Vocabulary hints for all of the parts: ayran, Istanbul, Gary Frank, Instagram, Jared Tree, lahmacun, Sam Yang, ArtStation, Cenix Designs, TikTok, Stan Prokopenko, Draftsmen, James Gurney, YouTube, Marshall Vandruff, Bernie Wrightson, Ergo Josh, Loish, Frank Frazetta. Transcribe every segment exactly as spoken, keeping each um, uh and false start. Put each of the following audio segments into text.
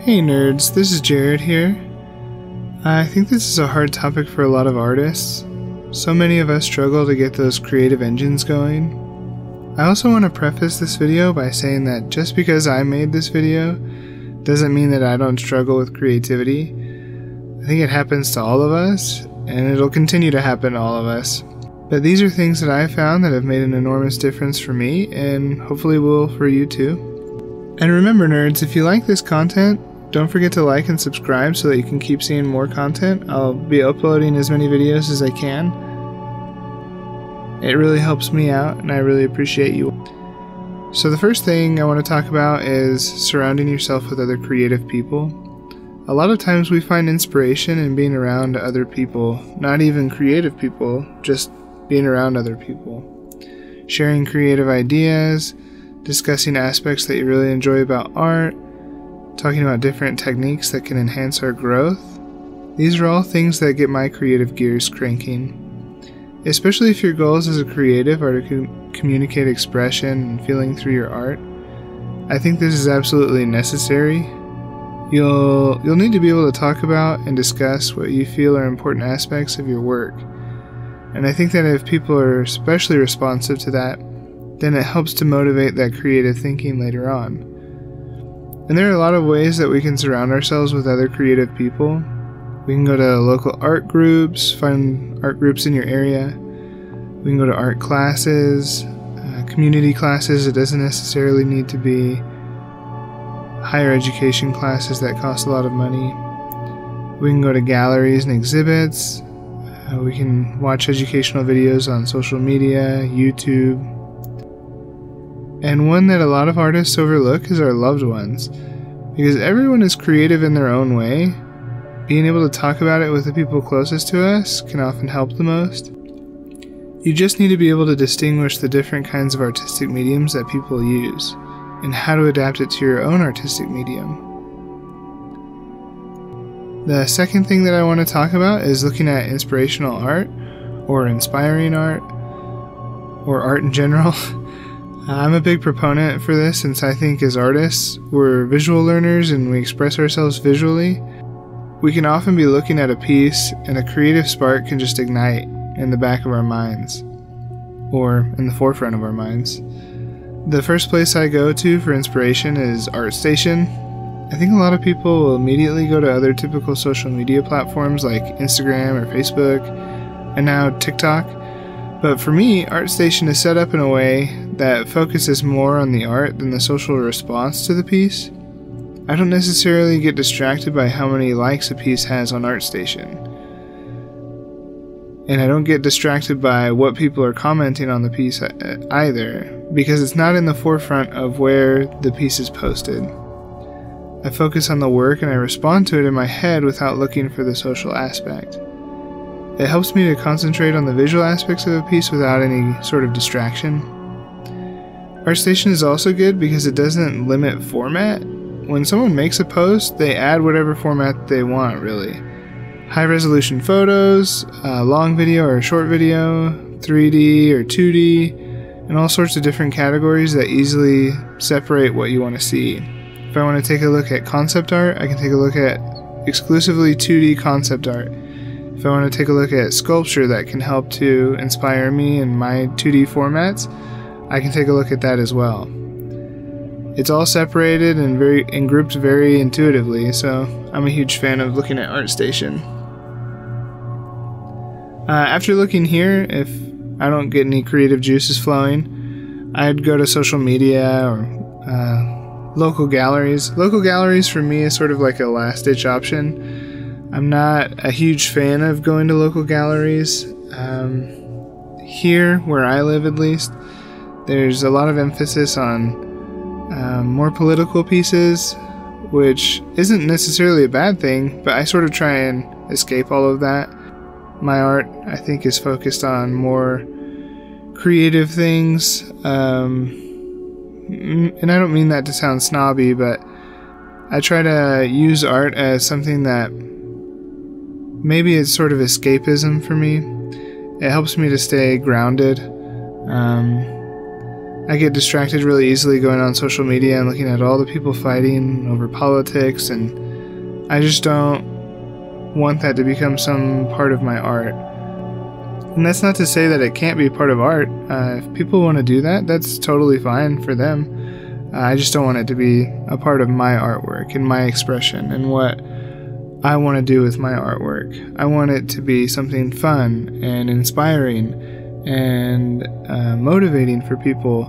Hey nerds, this is Jared here. I think this is a hard topic for a lot of artists. So many of us struggle to get those creative engines going. I also want to preface this video by saying that just because I made this video doesn't mean that I don't struggle with creativity. I think it happens to all of us, and it'll continue to happen to all of us. But these are things that I found that have made an enormous difference for me, and hopefully will for you too. And remember nerds, if you like this content, don't forget to like and subscribe so that you can keep seeing more content. I'll be uploading as many videos as I can. It really helps me out and I really appreciate you. So the first thing I want to talk about is surrounding yourself with other creative people. A lot of times we find inspiration in being around other people, not even creative people, just being around other people. Sharing creative ideas, discussing aspects that you really enjoy about art, talking about different techniques that can enhance our growth. These are all things that get my creative gears cranking. Especially if your goals as a creative are to com communicate expression and feeling through your art, I think this is absolutely necessary. You'll, you'll need to be able to talk about and discuss what you feel are important aspects of your work. And I think that if people are especially responsive to that, then it helps to motivate that creative thinking later on. And there are a lot of ways that we can surround ourselves with other creative people. We can go to local art groups, find art groups in your area. We can go to art classes, uh, community classes. It doesn't necessarily need to be higher education classes that cost a lot of money. We can go to galleries and exhibits. Uh, we can watch educational videos on social media, YouTube. And one that a lot of artists overlook is our loved ones. Because everyone is creative in their own way, being able to talk about it with the people closest to us can often help the most. You just need to be able to distinguish the different kinds of artistic mediums that people use, and how to adapt it to your own artistic medium. The second thing that I want to talk about is looking at inspirational art, or inspiring art, or art in general. I'm a big proponent for this since I think as artists, we're visual learners and we express ourselves visually. We can often be looking at a piece and a creative spark can just ignite in the back of our minds, or in the forefront of our minds. The first place I go to for inspiration is ArtStation. I think a lot of people will immediately go to other typical social media platforms like Instagram or Facebook, and now TikTok. But for me, ArtStation is set up in a way that focuses more on the art than the social response to the piece. I don't necessarily get distracted by how many likes a piece has on ArtStation. And I don't get distracted by what people are commenting on the piece either, because it's not in the forefront of where the piece is posted. I focus on the work and I respond to it in my head without looking for the social aspect. It helps me to concentrate on the visual aspects of a piece without any sort of distraction. ArtStation is also good because it doesn't limit format. When someone makes a post, they add whatever format they want, really. High-resolution photos, uh, long video or short video, three D or two D, and all sorts of different categories that easily separate what you want to see. If I want to take a look at concept art, I can take a look at exclusively two D concept art. If I want to take a look at sculpture that can help to inspire me in my two D formats, I can take a look at that as well. It's all separated and very and grouped very intuitively, so I'm a huge fan of looking at ArtStation. Uh, after looking here, if I don't get any creative juices flowing, I'd go to social media or uh, local galleries. Local galleries for me is sort of like a last-ditch option. I'm not a huge fan of going to local galleries. Um, here, where I live at least, there's a lot of emphasis on um, more political pieces, which isn't necessarily a bad thing, but I sort of try and escape all of that. My art, I think, is focused on more creative things, um, and I don't mean that to sound snobby, but I try to use art as something that maybe it's sort of escapism for me. It helps me to stay grounded. Um, I get distracted really easily going on social media and looking at all the people fighting over politics, and I just don't want that to become some part of my art. And that's not to say that it can't be part of art. Uh, if people want to do that, that's totally fine for them. Uh, I just don't want it to be a part of my artwork and my expression and what I want to do with my artwork. I want it to be something fun and inspiring and uh, motivating for people,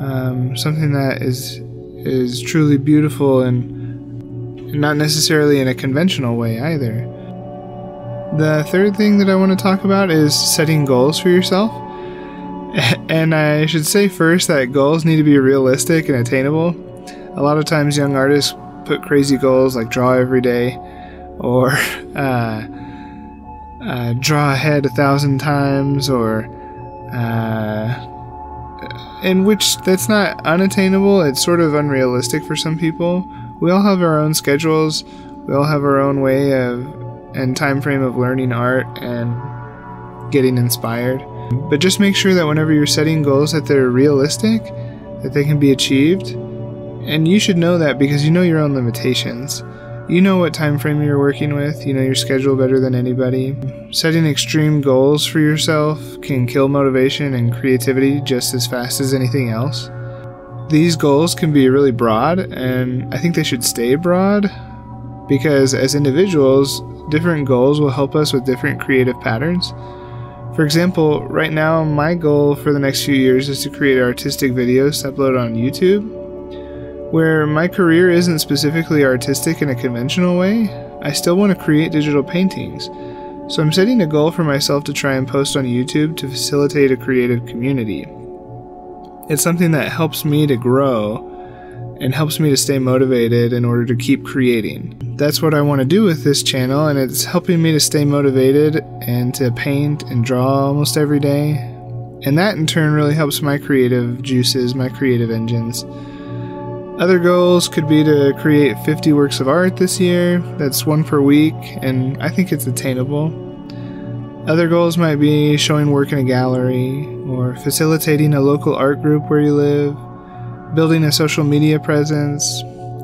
um, something that is is truly beautiful and not necessarily in a conventional way either. The third thing that I want to talk about is setting goals for yourself. And I should say first that goals need to be realistic and attainable. A lot of times young artists put crazy goals like draw every day, or uh, uh, draw ahead a thousand times, or uh, in which that's not unattainable, it's sort of unrealistic for some people. We all have our own schedules, we all have our own way of and time frame of learning art and getting inspired. But just make sure that whenever you're setting goals that they're realistic, that they can be achieved, and you should know that because you know your own limitations. You know what time frame you're working with, you know your schedule better than anybody. Setting extreme goals for yourself can kill motivation and creativity just as fast as anything else. These goals can be really broad, and I think they should stay broad, because as individuals, different goals will help us with different creative patterns. For example, right now my goal for the next few years is to create artistic videos to upload on YouTube. Where my career isn't specifically artistic in a conventional way, I still want to create digital paintings. So I'm setting a goal for myself to try and post on YouTube to facilitate a creative community. It's something that helps me to grow and helps me to stay motivated in order to keep creating. That's what I want to do with this channel, and it's helping me to stay motivated and to paint and draw almost every day. And that in turn really helps my creative juices, my creative engines. Other goals could be to create fifty works of art this year. That's one per week, and I think it's attainable. Other goals might be showing work in a gallery, or facilitating a local art group where you live, building a social media presence,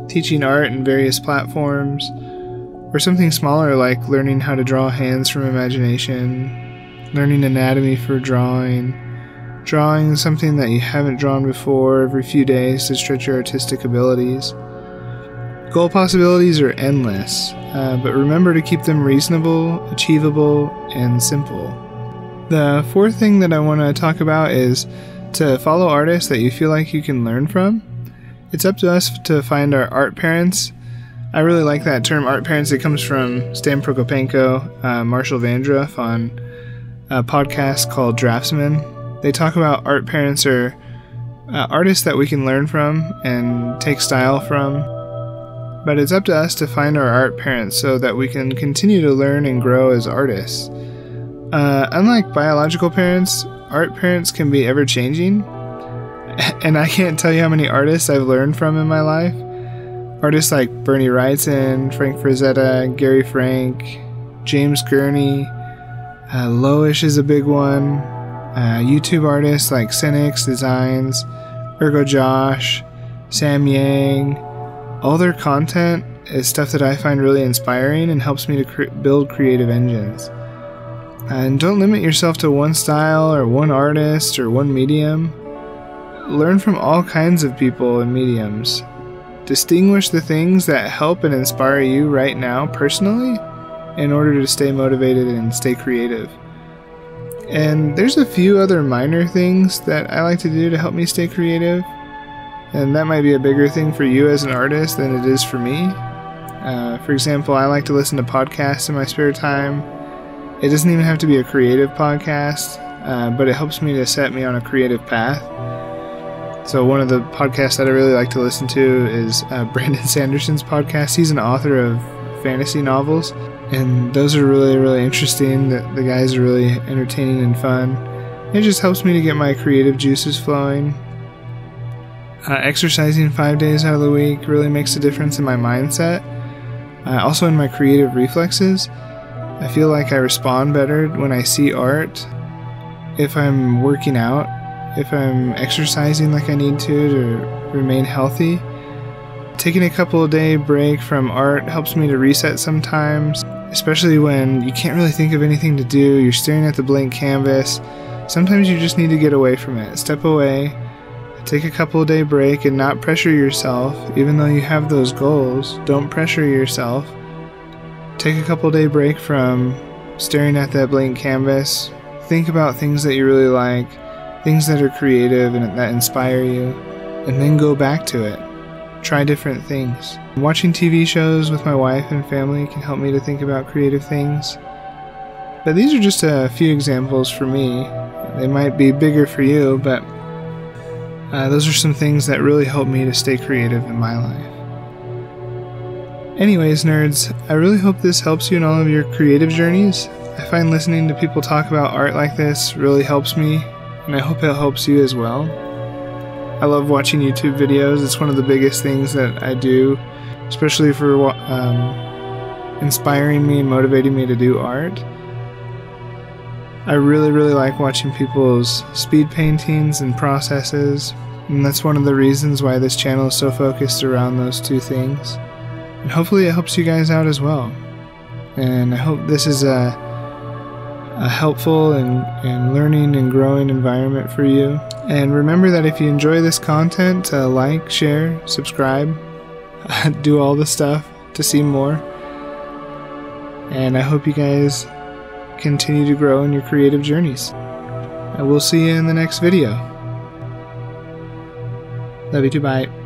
teaching art in various platforms, or something smaller like learning how to draw hands from imagination, learning anatomy for drawing, drawing something that you haven't drawn before every few days to stretch your artistic abilities. Goal possibilities are endless, uh, but remember to keep them reasonable, achievable, and simple. The fourth thing that I want to talk about is to follow artists that you feel like you can learn from. It's up to us to find our art parents. I really like that term, art parents. It comes from Stan Prokopenko, uh, Marshall Vandruff on a podcast called Draftsmen. They talk about art parents are uh, artists that we can learn from and take style from. But it's up to us to find our art parents so that we can continue to learn and grow as artists. Uh, unlike biological parents, art parents can be ever-changing. And I can't tell you how many artists I've learned from in my life. Artists like Bernie Wrightson, Frank Frazetta, Gary Frank, James Gurney, uh, Loish is a big one. Uh, YouTube artists like Cenix Designs, Ergo Josh, Sam Yang. All their content is stuff that I find really inspiring and helps me to cre build creative engines. And don't limit yourself to one style or one artist or one medium. Learn from all kinds of people and mediums. Distinguish the things that help and inspire you right now personally in order to stay motivated and stay creative. And there's a few other minor things that I like to do to help me stay creative, and that might be a bigger thing for you as an artist than it is for me. Uh, for example, I like to listen to podcasts in my spare time. It doesn't even have to be a creative podcast, uh, but it helps me to set me on a creative path. So one of the podcasts that I really like to listen to is uh, Brandon Sanderson's podcast. He's an author of fantasy novels, and those are really, really interesting. The, the guys are really entertaining and fun. It just helps me to get my creative juices flowing. Uh, exercising five days out of the week really makes a difference in my mindset, uh, also in my creative reflexes. I feel like I respond better when I see art if I'm working out if I'm exercising like I need to to remain healthy. Taking a couple of day break from art helps me to reset sometimes, especially when you can't really think of anything to do, you're staring at the blank canvas. Sometimes you just need to get away from it. Step away, take a couple of day break and not pressure yourself. Even though you have those goals, don't pressure yourself. Take a couple day break from staring at that blank canvas. Think about things that you really like, things that are creative and that inspire you, and then go back to it. Try different things. Watching T V shows with my wife and family can help me to think about creative things. But these are just a few examples for me. They might be bigger for you, but uh, those are some things that really help me to stay creative in my life. Anyways, nerds, I really hope this helps you in all of your creative journeys. I find listening to people talk about art like this really helps me, and I hope it helps you as well. I love watching YouTube videos. It's one of the biggest things that I do, especially for um, inspiring me and motivating me to do art. I really, really like watching people's speed paintings and processes, and that's one of the reasons why this channel is so focused around those two things. And hopefully it helps you guys out as well. And I hope this is a, a helpful and, and learning and growing environment for you. And remember that if you enjoy this content, uh, like, share, subscribe, do all the stuff to see more. And I hope you guys continue to grow in your creative journeys. And we'll see you in the next video. Love you too, bye.